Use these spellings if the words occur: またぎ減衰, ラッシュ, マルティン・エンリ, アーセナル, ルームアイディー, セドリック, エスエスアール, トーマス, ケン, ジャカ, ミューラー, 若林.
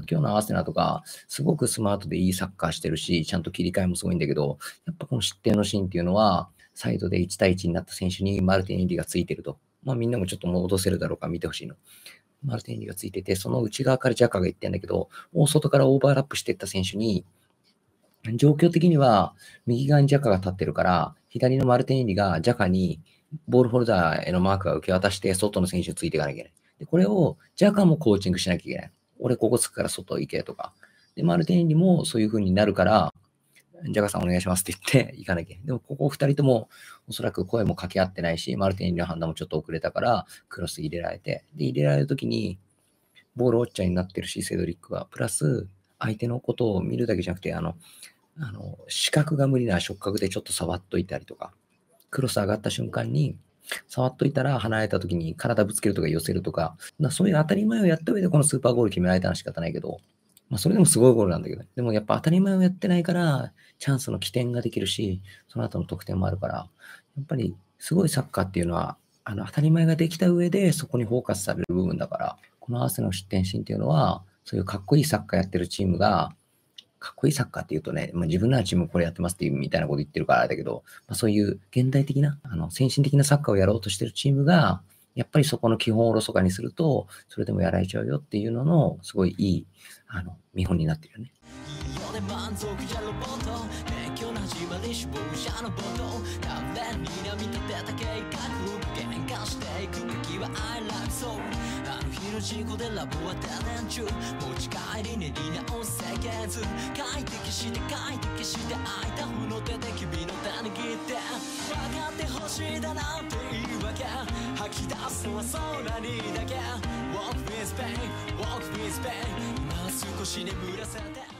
今日のアーセナとか、すごくスマートでいいサッカーしてるし、ちゃんと切り替えもすごいんだけど、やっぱこの失点のシーンっていうのは、サイドで1対1になった選手にマルティン・エンリがついてると。まあみんなもちょっと戻せるだろうか見てほしいの。マルティン・エンリがついてて、その内側からジャカがいってんだけど、大外からオーバーラップしていった選手に、状況的には右側にジャカが立ってるから、左のマルティン・エンリがジャカにボールホルダーへのマークが受け渡して、外の選手についていかなきゃいけない。で、これをジャカもコーチングしなきゃいけない。俺ここつくから外行けとか。で、マルティン・エンリもそういう風になるから、ジャカさんお願いしますって言って行かなきゃいけない。でもここ2人ともおそらく声も掛け合ってないし、マルティン・エンリの判断もちょっと遅れたから、クロス入れられて。で、入れられるときに、ボールウォッチャーになってるし、セドリックが。プラス、相手のことを見るだけじゃなくて、視覚が無理な触覚でちょっと触っといたりとか、クロス上がった瞬間に、触っといたら離れたときに体ぶつけるとか寄せるとか、そういう当たり前をやった上でこのスーパーゴール決められたのは仕方ないけど、まあ、それでもすごいゴールなんだけど、でもやっぱ当たり前をやってないから、チャンスの起点ができるし、その後の得点もあるから、やっぱりすごいサッカーっていうのは、当たり前ができた上でそこにフォーカスされる部分だから、このアーセナル失点シーンっていうのは、そういうかっこいいサッカーやってるチームが、かっこいいサッカーっていうとね、まあ、自分らのチームこれやってますっていうみたいなこと言ってるからだけど、まあ、そういう現代的な先進的なサッカーをやろうとしてるチームがやっぱりそこの基本をおろそかにするとそれでもやられちゃうよっていうののすごいいい見本になってるよね。Walk with Spain, 今少し眠らせて